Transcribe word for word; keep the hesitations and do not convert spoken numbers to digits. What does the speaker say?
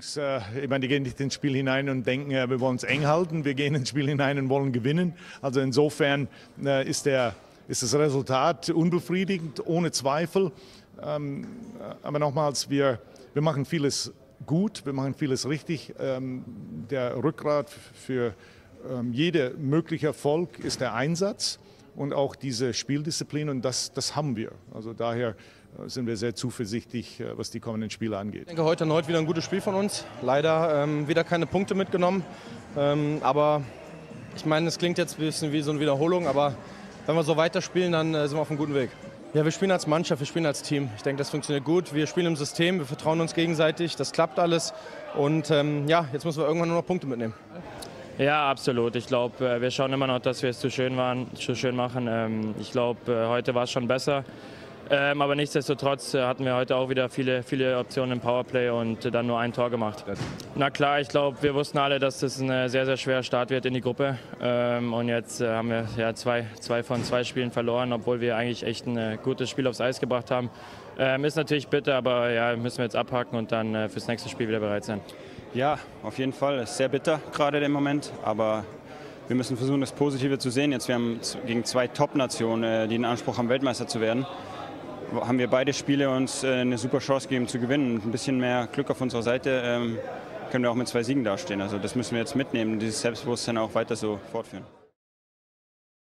Jungs, ich meine, die gehen nicht ins Spiel hinein und denken, wir wollen es eng halten. Wir gehen ins Spiel hinein und wollen gewinnen. Also insofern ist, der, ist das Resultat unbefriedigend, ohne Zweifel. Aber nochmals, wir, wir machen vieles gut, wir machen vieles richtig. Der Rückgrat für jede mögliche Erfolg ist der Einsatz und auch diese Spieldisziplin, und das, das haben wir. Also daher sind wir sehr zuversichtlich, was die kommenden Spiele angeht. Ich denke, heute erneut wieder ein gutes Spiel von uns. Leider ähm, wieder keine Punkte mitgenommen. Ähm, aber ich meine, es klingt jetzt ein bisschen wie so eine Wiederholung, aber wenn wir so weiterspielen, dann äh, sind wir auf einem guten Weg. Ja, wir spielen als Mannschaft, wir spielen als Team. Ich denke, das funktioniert gut. Wir spielen im System, wir vertrauen uns gegenseitig, das klappt alles. Und ähm, ja, jetzt müssen wir irgendwann nur noch Punkte mitnehmen. Ja, absolut. Ich glaube, wir schauen immer noch, dass wir es zu schön waren, zu schön machen. Ich glaube, heute war es schon besser. Aber nichtsdestotrotz hatten wir heute auch wieder viele, viele Optionen im Powerplay und dann nur ein Tor gemacht. Na klar, ich glaube, wir wussten alle, dass das ein sehr, sehr schwerer Start wird in die Gruppe. Und jetzt haben wir ja zwei, zwei von zwei Spielen verloren, obwohl wir eigentlich echt ein gutes Spiel aufs Eis gebracht haben. Ist natürlich bitter, aber ja, müssen wir jetzt abhaken und dann fürs nächste Spiel wieder bereit sein. Ja, auf jeden Fall. Es ist sehr bitter, gerade im Moment. Aber wir müssen versuchen, das Positive zu sehen. Jetzt, wir haben gegen zwei Top-Nationen, die einen Anspruch haben, Weltmeister zu werden, haben wir beide Spiele uns eine super Chance gegeben zu gewinnen. Mit ein bisschen mehr Glück auf unserer Seite können wir auch mit zwei Siegen dastehen. Also das müssen wir jetzt mitnehmen, dieses Selbstbewusstsein auch weiter so fortführen.